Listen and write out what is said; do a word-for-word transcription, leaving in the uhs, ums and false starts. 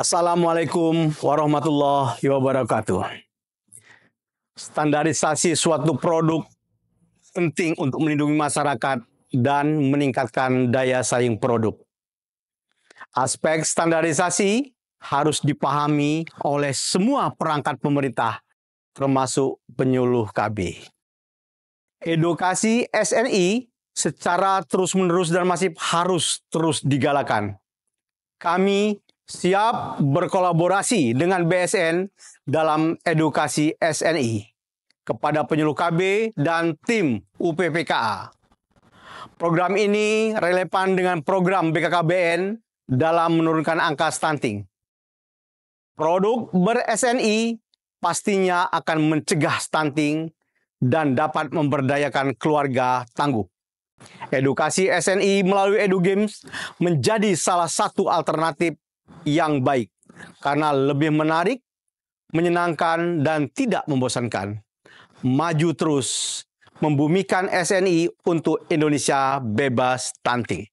Assalamualaikum warahmatullahi wabarakatuh. Standarisasi suatu produk penting untuk melindungi masyarakat dan meningkatkan daya saing produk. Aspek standarisasi harus dipahami oleh semua perangkat pemerintah, termasuk penyuluh K B. Edukasi S N I secara terus-menerus dan masif harus terus digalakan. Kami siap berkolaborasi dengan B S N dalam edukasi S N I kepada penyuluh K B dan tim U P P K A. Program ini relevan dengan program B K K B N dalam menurunkan angka stunting. Produk ber-S N I pastinya akan mencegah stunting dan dapat memberdayakan keluarga tangguh. Edukasi S N I melalui EduGames menjadi salah satu alternatif yang baik karena lebih menarik, menyenangkan, dan tidak membosankan. Maju terus membumikan S N I untuk Indonesia bebas stunting.